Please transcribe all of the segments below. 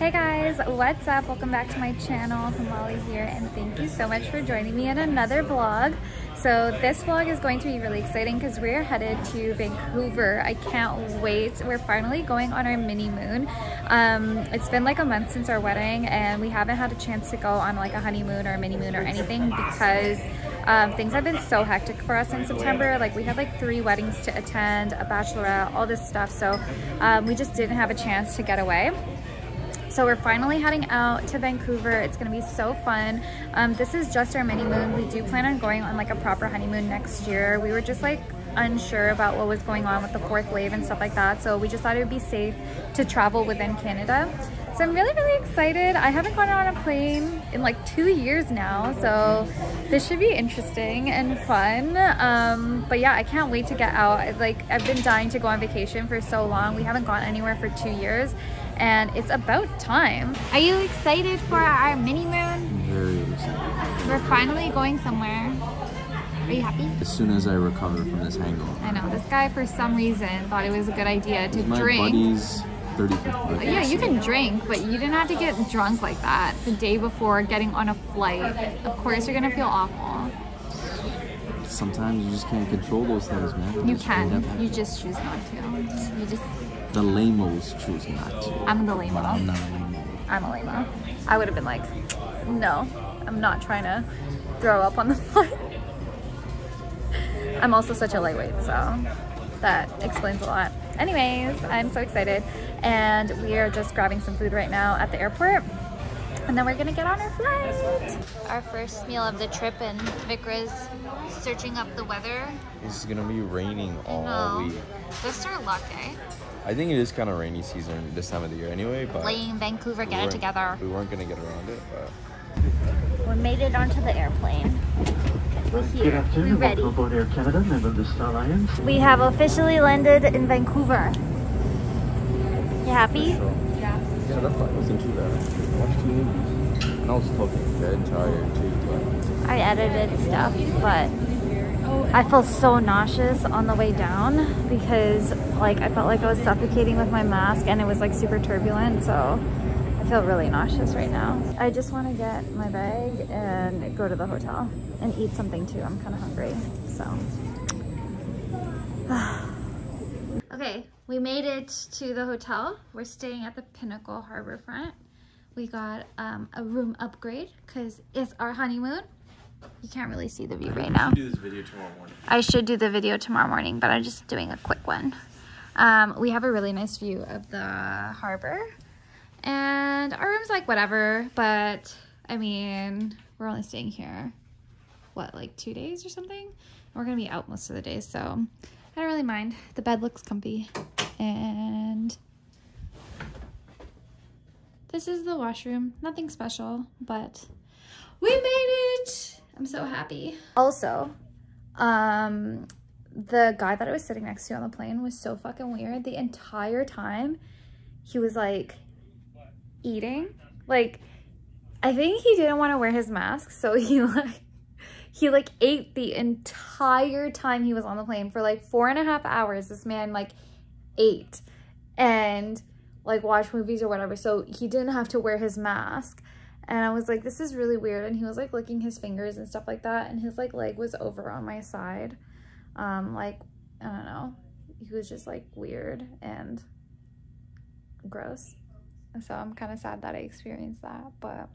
Hey guys, what's up? Welcome back to my channel. Hemali here, and thank you so much for joining me in another vlog. So this vlog is going to be really exciting because we're headed to Vancouver. I can't wait. We're finally going on our mini moon. It's been like a month since our wedding and we haven't had a chance to go on like a honeymoon or a mini moon or anything because things have been so hectic for us in September. Like we had like 3 weddings to attend, a bachelorette, all this stuff. So we just didn't have a chance to get away. So we're finally heading out to Vancouver. It's gonna be so fun. This is just our mini moon. We do plan on going on like a proper honeymoon next year. We were just like unsure about what was going on with the 4th wave and stuff like that. So we just thought it would be safe to travel within Canada. So I'm really, really excited. I haven't gone on a plane in like 2 years now, so this should be interesting and fun. But yeah, I can't wait to get out. Like I've been dying to go on vacation for so long. We haven't gone anywhere for 2 years and it's about time. Are you excited for our mini moon? I'm very excited. We're finally going somewhere. Are you happy? As soon as I recover from this hangover. I know, this guy for some reason thought it was a good idea to drink. Yeah, you can drink, but you didn't have to get drunk like that the day before getting on a flight. Of course, you're gonna feel awful. Sometimes you just can't control those things, man. You can. You just choose not to. You just. The lame-os choose not to. I'm the lame-o. I'm not a lame-o. I'm a lame-o. I would have been like, no, I'm not trying to throw up on the flight. I'm also such a lightweight, so that explains a lot. Anyways, I'm so excited and we are just grabbing some food right now at the airport and then we're gonna get on our flight. Our first meal of the trip and Vikra's searching up the weather. It's gonna be raining all week. This is our luck, eh? I think it is kind of rainy season this time of the year anyway, but playing Vancouver, get it together. We weren't gonna get around it, but we made it onto the airplane. We're here. Good afternoon. We're ready. Welcome aboard Air Canada, member of the Star Alliance. We have officially landed in Vancouver. You happy? Sure. Yeah. Yeah, that flight wasn't too bad. I watched 2 movies. And I was fucking dead tired too. I edited stuff, but I felt so nauseous on the way down because like I felt like I was suffocating with my mask and it was like super turbulent, so I feel really nauseous right now. I just want to get my bag and go to the hotel and eat something too. I'm kind of hungry, so. Okay, we made it to the hotel. We're staying at the Pinnacle Harborfront. We got a room upgrade because it's our honeymoon. You can't really see the view right now. I should do this video tomorrow morning. I should do the video tomorrow morning, but I'm just doing a quick one. We have a really nice view of the harbor. And our room's like whatever, but I mean, we're only staying here, what, like 2 days or something? And we're gonna be out most of the day, so I don't really mind. The bed looks comfy. And this is the washroom. Nothing special, but we made it! I'm so happy. Also, the guy that I was sitting next to on the plane was so fucking weird. The entire time, he was like, eating. Like I think he didn't want to wear his mask, so he ate the entire time he was on the plane. For like 4.5 hours this man like ate and like watched movies or whatever, so he didn't have to wear his mask. And I was like, this is really weird. And he was like licking his fingers and stuff like that, and his like leg was over on my side. Like I don't know, he was just like weird and gross. So I'm kind of sad that I experienced that, but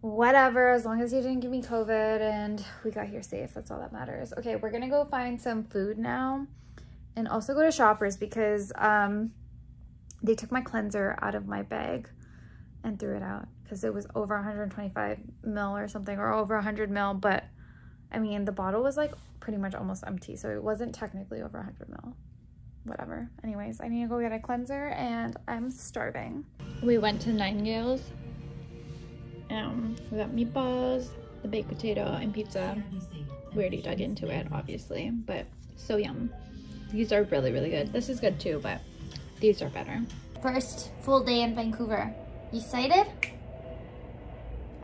whatever, as long as you didn't give me COVID and we got here safe, that's all that matters. Okay, we're gonna go find some food now and also go to Shoppers because they took my cleanser out of my bag and threw it out because it was over 125 mil or something, or over 100 mil, but I mean, the bottle was like pretty much almost empty, so it wasn't technically over 100 mil. Whatever. Anyways, I need to go get a cleanser and I'm starving. We went to Nightingale's. We got meatballs, the baked potato, and pizza. We already dug into it, obviously, but so yum. These are really, really good. This is good too, but these are better. First full day in Vancouver. You excited?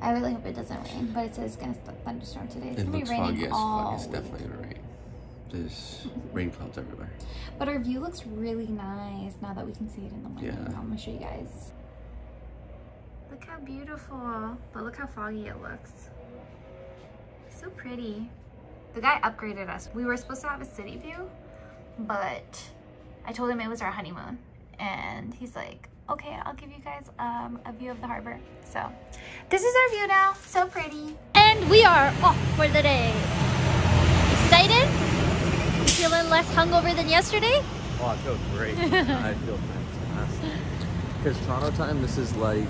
I really hope it doesn't rain, but it says it's gonna thunderstorm today. It's gonna be raining all week. It's definitely gonna rain. There's rain clouds everywhere. But our view looks really nice now that we can see it in the morning. Yeah. I'm gonna show you guys. Look how beautiful, but look how foggy it looks. So pretty. The guy upgraded us. We were supposed to have a city view, but I told him it was our honeymoon, and he's like, okay, I'll give you guys a view of the harbor. So this is our view now. So pretty. And we are off for the day. Excited? Feeling less hungover than yesterday? Oh, I feel great. I feel fantastic. Because Toronto time, this is like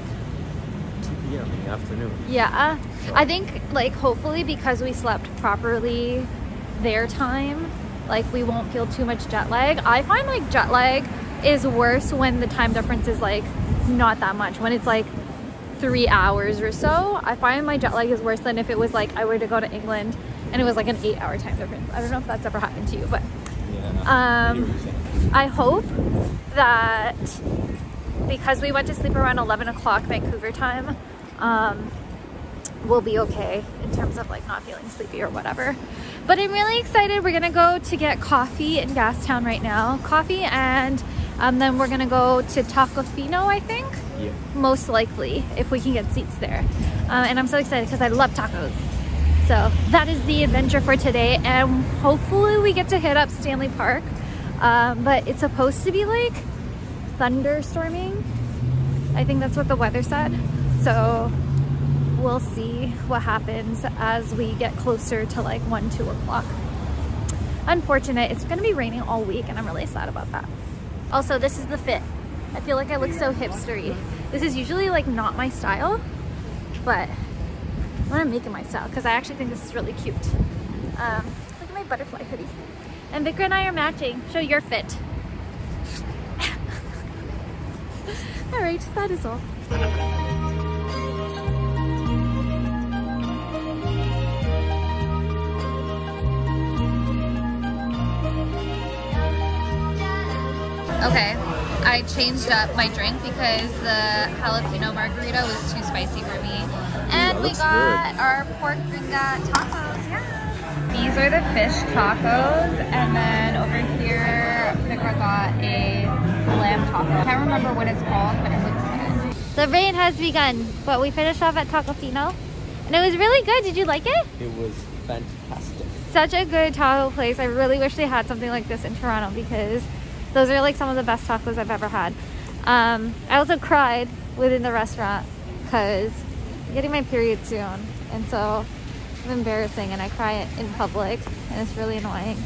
2 p.m. in the afternoon. Yeah. So. I think, like, hopefully because we slept properly their time, like, we won't feel too much jet lag. I find, like, jet lag is worse when the time difference is, like, not that much. When it's, like, 3 hours or so, I find my jet lag is worse than if it was, like, I were to go to England and it was, like, an 8-hour time difference. I don't know if that's ever happened to you, but... Yeah, I hope that because we went to sleep around 11 o'clock Vancouver time, we'll be okay in terms of, like, not feeling sleepy or whatever. But I'm really excited. We're gonna go to get coffee in Gastown right now. Coffee, and then we're gonna go to Tacofino, I think. Yeah. Most likely, if we can get seats there. And I'm so excited because I love tacos. So that is the adventure for today, and hopefully we get to hit up Stanley Park. But it's supposed to be like thunderstorming. I think that's what the weather said. So we'll see what happens as we get closer to like 1-2 o'clock. Unfortunate, it's gonna be raining all week and I'm really sad about that. Also, this is the fit. I feel like I look so hipstery. This is usually like not my style, but I'm gonna make it my style because I actually think this is really cute. Look at my butterfly hoodie. And Vikra and I are matching. Show your fit. All right, that is all. Okay, I changed up my drink because the jalapeno margarita was too spicy for me. And we got our pork gringa tacos, yeah. These are the fish tacos, and then over here, Vikra got a lamb taco. I can't remember what it's called, but it looks good. The rain has begun, but we finished off at Tacofino, and it was really good. Did you like it? It was fantastic. Such a good taco place. I really wish they had something like this in Toronto because those are like some of the best tacos I've ever had. I also cried within the restaurant because I'm getting my period soon, and so it's embarrassing, and I cry in public and it's really annoying.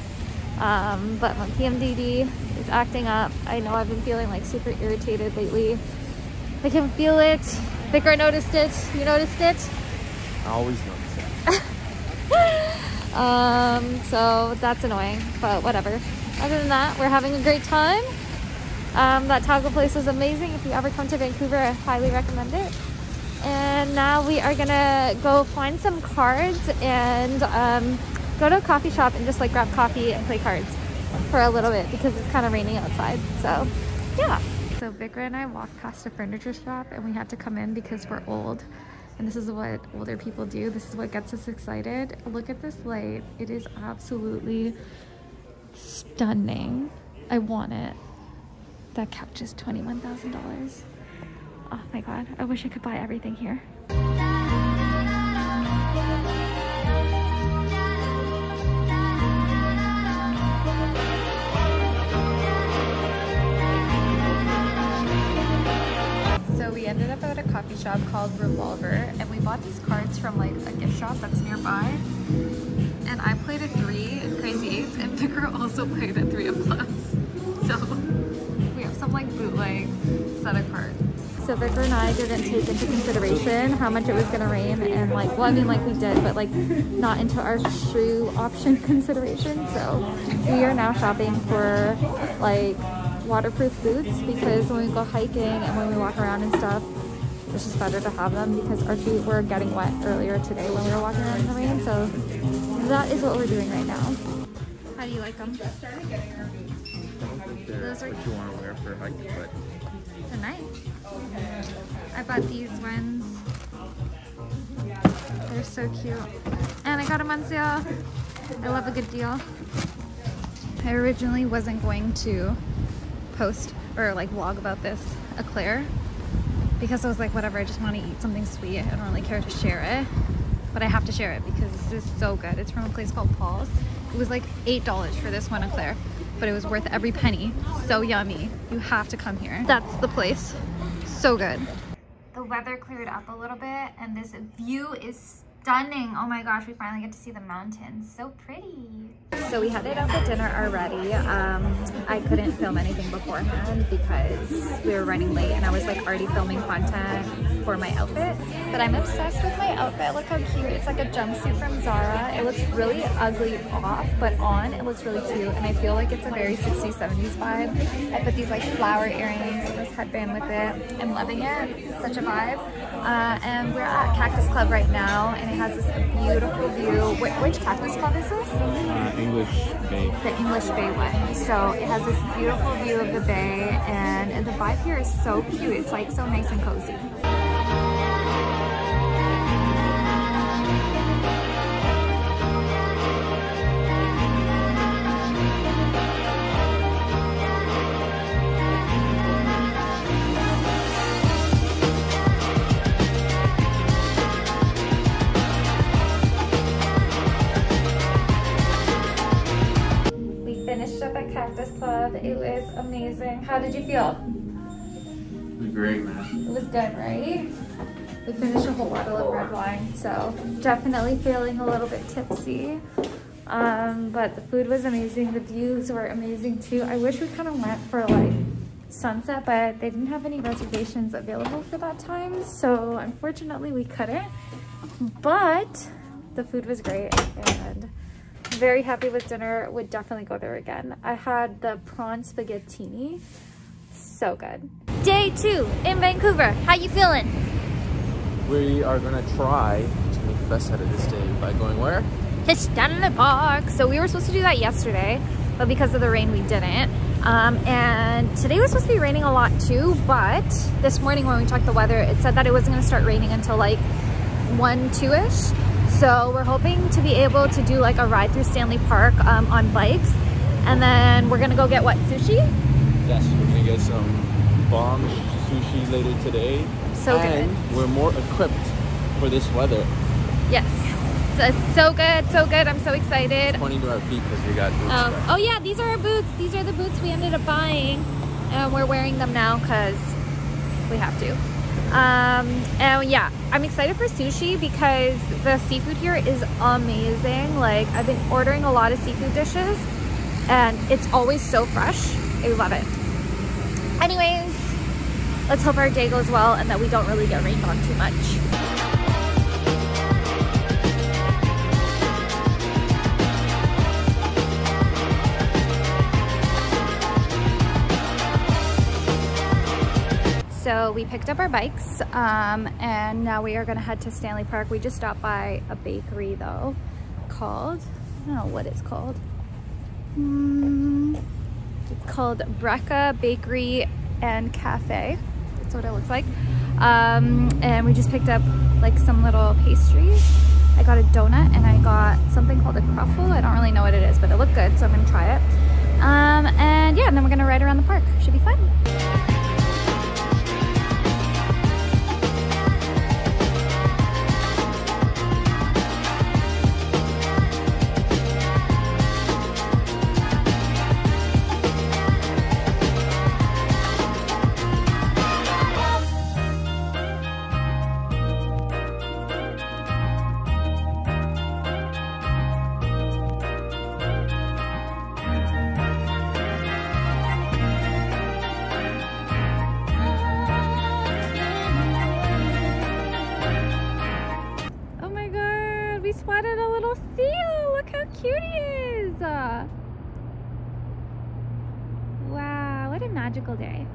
But my PMDD is acting up. I know I've been feeling like super irritated lately. I can feel it. Vikra noticed it. You noticed it? I always notice it. So that's annoying, but whatever. Other than that, we're having a great time. That taco place was amazing. If you ever come to Vancouver, I highly recommend it. And now we are gonna go find some cards and go to a coffee shop and just like grab coffee and play cards for a little bit because it's kind of raining outside. So yeah. So Vikra and I walked past a furniture shop and we had to come in because we're old. And this is what older people do. This is what gets us excited. Look at this light. It is absolutely stunning. I want it. That couch is $21,000. Oh my god, I wish I could buy everything here. So we ended up at a coffee shop called Revolver, and we bought these cards from like a gift shop that's nearby. And I played a 3 in Crazy Eights, and Vikra also played a 3 of clubs. So we have some like bootleg set of cards. So Vikra and I didn't take into consideration how much it was gonna rain, and like, well, I mean like we did, but like not into our shoe option consideration. So we are now shopping for like waterproof boots because when we go hiking and when we walk around and stuff, it's just better to have them because our feet were getting wet earlier today when we were walking around in the rain. So that is what we're doing right now. How do you like them? Those are what you want to wear for a hike, but they're nice. I bought these ones. They're so cute. And I got them on sale. I love a good deal. I originally wasn't going to post or like vlog about this eclair, because I was like, whatever, I just want to eat something sweet. I don't really care to share it, but I have to share it because this is so good. It's from a place called PAUL's. It was like $8 for this one, Eau Claire, but it was worth every penny. So yummy. You have to come here. That's the place. So good. The weather cleared up a little bit and this view is stunning. Oh my gosh, we finally get to see the mountains. So pretty. So we headed out for dinner already. I couldn't film anything beforehand because we were running late and I was like already filming content for my outfit. But I'm obsessed with my outfit. Look how cute. It's like a jumpsuit from Zara. It looks really ugly off, but on it looks really cute. And I feel like it's a very 60s, 70s vibe. I put these like flower earrings and this headband with it. I'm loving it. Such a vibe. And we're at Cactus Club right now and it has this beautiful view. Which Cactus Club is this? English Bay. The English Bay one. So it has this beautiful view of the bay and the vibe here is so cute. It's like so nice and cozy. It was amazing. How did you feel? It was great, man. It was good, right? We finished a whole bottle of red wine, so definitely feeling a little bit tipsy. But the food was amazing. The views were amazing too. I wish we kind of went for like sunset, but they didn't have any reservations available for that time, so unfortunately we couldn't. But the food was great and very happy with dinner. Would definitely go there again. I had the prawn spaghettini. So good. Day 2 in Vancouver. How you feeling? We are gonna try to make the best out of this day by going where? To Stanley Park. So we were supposed to do that yesterday, but because of the rain we didn't. And today was supposed to be raining a lot too, but this morning when we checked the weather, it said that it wasn't gonna start raining until like 1-2ish. So we're hoping to be able to do like a ride through Stanley Park on bikes, and then we're gonna go get what, sushi? Yes, we're gonna get some bomb sushi later today. So and good. We're more equipped for this weather. Yes, so good, so good. I'm so excited. Pointing to our feet because we got boots. Oh yeah, these are our boots. These are the boots we ended up buying, and we're wearing them now because we have to. And yeah, I'm excited for sushi because the seafood here is amazing. Like, I've been ordering a lot of seafood dishes and it's always so fresh. I love it. Anyways, let's hope our day goes well and that we don't really get rained on too much. So we picked up our bikes and now we are gonna head to Stanley Park. We just stopped by a bakery though called, I don't know what it's called. It's called Breka Bakery and Cafe. That's what it looks like. And we just picked up like some little pastries. I got a donut and I got something called a cruffle. I don't really know what it is, but it looked good, so I'm gonna try it. And yeah, and then we're gonna ride around the park. Should be fun. Magical day.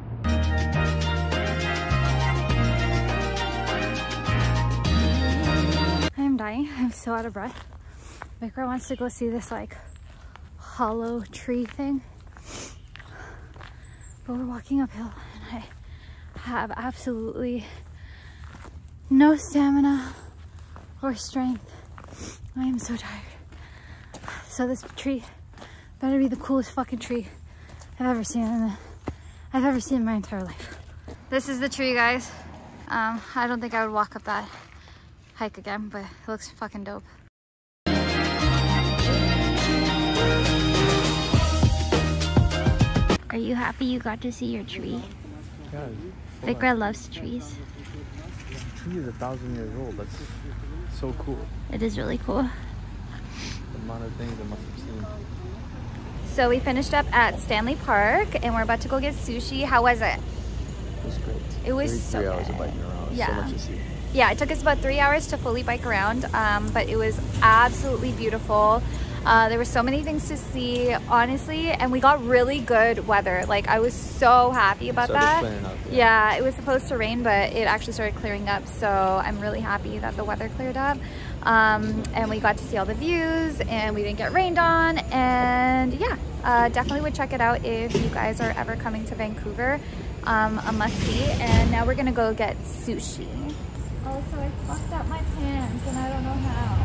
I'm dying. I'm so out of breath. Vikra wants to go see this like hollow tree thing, but we're walking uphill and I have absolutely no stamina or strength. I am so tired. So this tree better be the coolest fucking tree I've ever seen in my entire life. This is the tree, guys. I don't think I would walk up that hike again, but it looks fucking dope. Are you happy you got to see your tree? Yeah. Vikra loves trees. This tree is 1,000 years old. That's so cool. It is really cool. The amount of things I must have seen. So we finished up at Stanley Park and we're about to go get sushi. How was it? It was great. It was so good. 3 hours of biking around. Yeah. So much to see. Yeah, it took us about 3 hours to fully bike around, but it was absolutely beautiful. There were so many things to see, honestly, and we got really good weather. Like, I was so happy about that. Yeah, it was supposed to rain, but it actually started clearing up, so I'm really happy that the weather cleared up. And we got to see all the views, and we didn't get rained on, and yeah, definitely would check it out if you guys are ever coming to Vancouver. A must-see, and now we're gonna go get sushi. Also, I fucked up my pants, and I don't know how.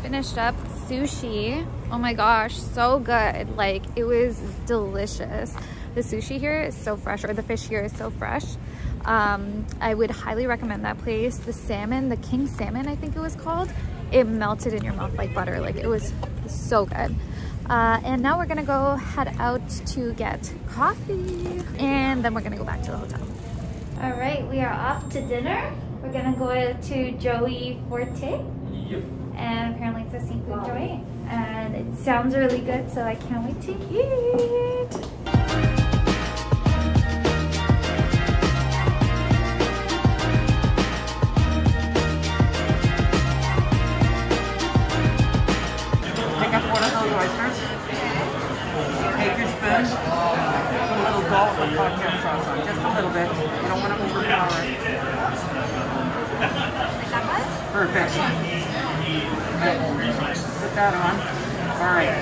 Finished up sushi. Oh my gosh, so good. Like, it was delicious. The sushi here is so fresh, or the fish here is so fresh. I would highly recommend that place. The salmon, the king salmon I think it was called, it melted in your mouth like butter. Like, it was so good. And now we're gonna go head out to get coffee, and then we're gonna go back to the hotel. All right, we are off to dinner. We're gonna go to Joe Fortes. Yep. And apparently it's a seafood joint, and it sounds really good, so I can't wait to eat. Pick up one of those oysters, take your spoon, put a little gulp of cocktail sauce on, just a little bit. You don't want to overpower it. Like that much? Perfect. Put that on. Alright,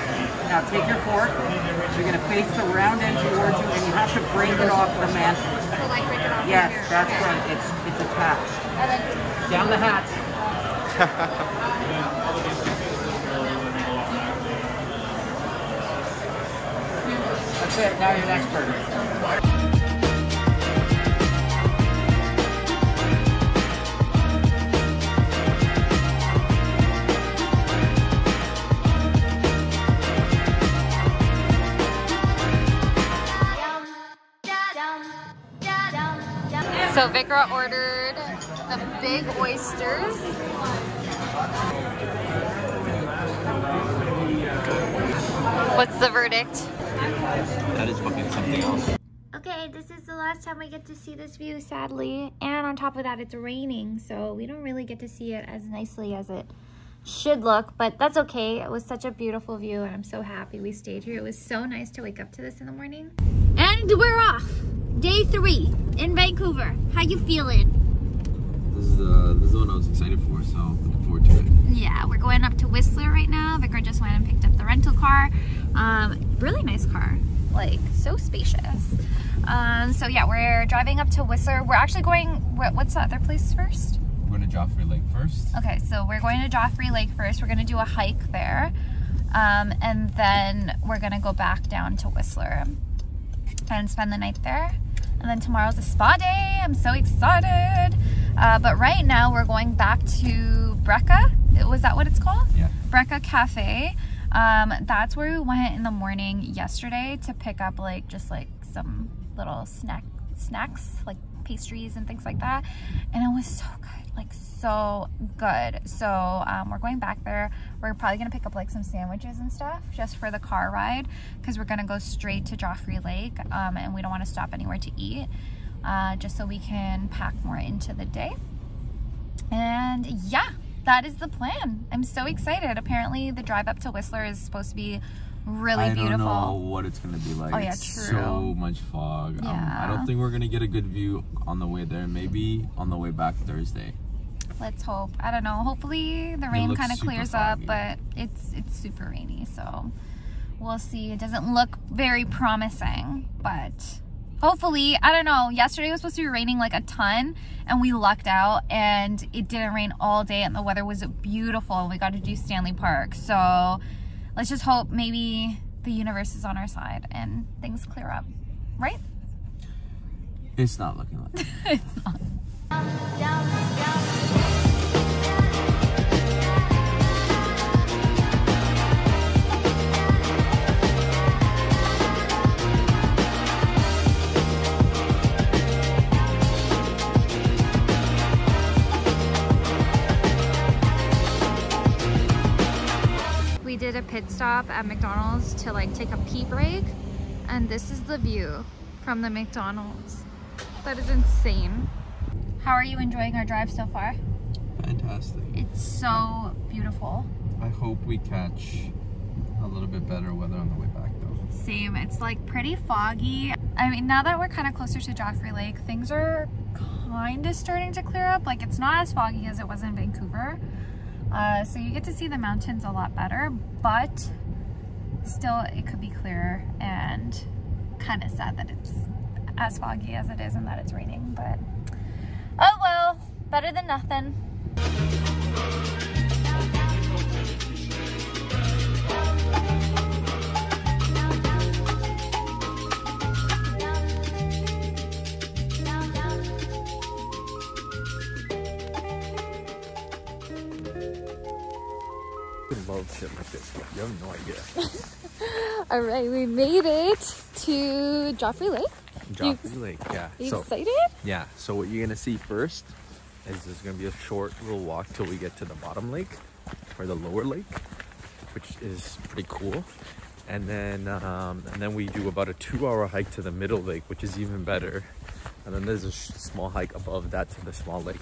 now take your fork. You're going to place the round end towards you, and you have to break it off the mantle. So, like, break it off? Yes, that's right. It's attached. Down the hatch. That's it, now your next burger. So Vikra ordered the big oysters. What's the verdict? That is fucking something else. Okay, this is the last time we get to see this view, sadly. And on top of that, it's raining, so we don't really get to see it as nicely as it should look, but that's okay. It was such a beautiful view, and I'm so happy we stayed here. It was so nice to wake up to this in the morning. And we're off! Day 3 in Vancouver. How you feeling? This is what I was excited for, so looking forward to it. Yeah, we're going up to Whistler right now. Vikra just went and picked up the rental car. Really nice car, like so spacious. So yeah, we're driving up to Whistler. We're actually going, what's the other place first? We're going to Joffre Lake first. Okay, so we're going to Joffre Lake first. We're going to do a hike there. And then we're going to go back down to Whistler and spend the night there. And then tomorrow's a spa day. I'm so excited. But right now we're going back to Breka. Was that what it's called? Yeah. Breka Cafe. That's where we went in the morning yesterday to pick up like just like some little snacks, like pastries and things like that. And it was so good, like so good. So we're going back there. We're probably gonna pick up like some sandwiches and stuff just for the car ride, because we're gonna go straight to Joffre Lake, and we don't want to stop anywhere to eat, just so we can pack more into the day. And yeah, that is the plan. I'm so excited. Apparently the drive up to Whistler is supposed to be really beautiful. I don't know what it's going to be like. Oh, yeah, it's true. So much fog. Yeah. I don't think we're going to get a good view on the way there. Maybe on the way back Thursday. Let's hope. I don't know. Hopefully the rain kind of clears foggy. Up, but it's super rainy. So we'll see. It doesn't look very promising, but hopefully, I don't know, yesterday was supposed to be raining like a ton and we lucked out and it didn't rain all day and the weather was beautiful and we got to do Stanley Park. So let's just hope maybe the universe is on our side and things clear up, right? It's not looking like that. It's not. We did a pit stop at McDonald's to like take a pee break, and this is the view from the McDonald's. That is insane. How are you enjoying our drive so far? Fantastic. It's so beautiful. I hope we catch a little bit better weather on the way back though. Same. It's like pretty foggy. I mean, now that we're kind of closer to Joffre Lake, things are kind of starting to clear up. Like, it's not as foggy as it was in Vancouver. So you get to see the mountains a lot better, but still it could be clearer, and kind of sad that it's as foggy as it is and that it's raining, but oh well, better than nothing. I love shit like this, you have no idea. All right, we made it to Joffre Lake. Joffre Lake, yeah. Are you excited? Yeah, so what you're gonna see first is there's gonna be a short little walk till we get to the bottom lake, or the lower lake, which is pretty cool. And then we do about a 2-hour hike to the middle lake, which is even better. And then there's a small hike above that to the small lake.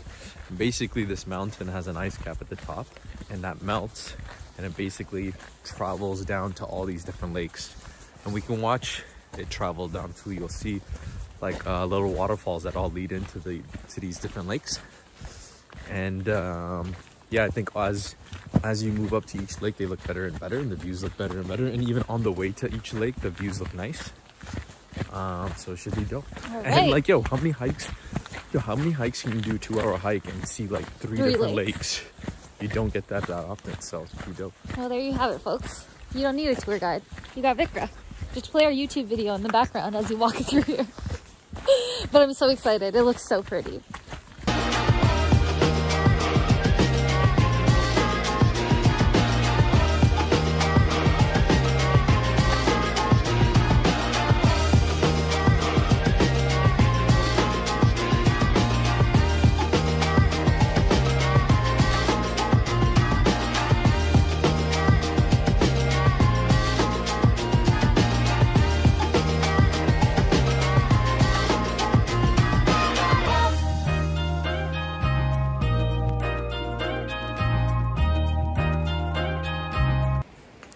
And basically this mountain has an ice cap at the top, and that melts, and it basically travels down to all these different lakes. And we can watch it traveled down to, you'll see like little waterfalls that all lead into these different lakes. And yeah, I think as you move up to each lake, they look better and better, and the views look better and better, and even on the way to each lake the views look nice. So it should be dope. Right. And like, yo, how many hikes can you do? A 2-hour hike and see like three different lakes. You don't get that often, so it's pretty dope. Well, there you have it, folks. You don't need a tour guide, you got Vikra. Just play our YouTube video in the background as you walk through here. But I'm so excited. It looks so pretty.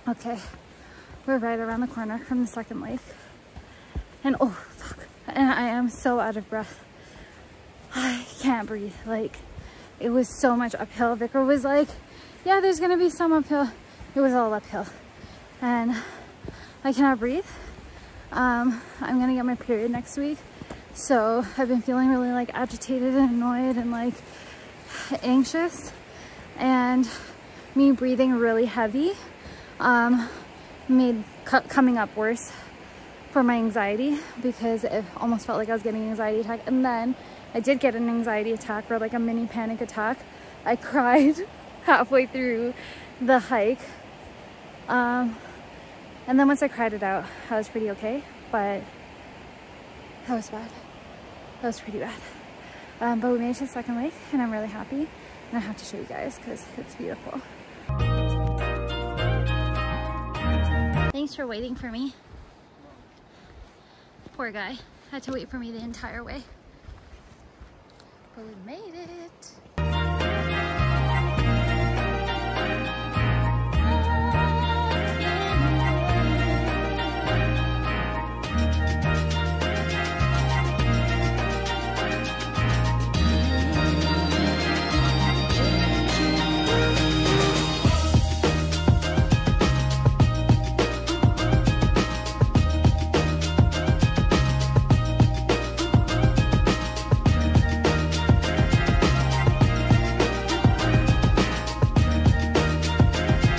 Okay, we're right around the corner from the second lake, and oh fuck, and I am so out of breath. I can't breathe. Like, it was so much uphill. Vikra was like, yeah, there's gonna be some uphill. It was all uphill, and I cannot breathe. I'm gonna get my period next week, so I've been feeling really like agitated and annoyed and like anxious, and me breathing really heavy made coming up worse for my anxiety, because it almost felt like I was getting an anxiety attack. And then I did get an anxiety attack, or like a mini panic attack. I cried halfway through the hike, and then once I cried it out, I was pretty okay, but that was bad. That was pretty bad. But we made it to the second lake, and I'm really happy, and I have to show you guys because it's beautiful. Thanks for waiting for me. Poor guy had to wait for me the entire way, but we made it.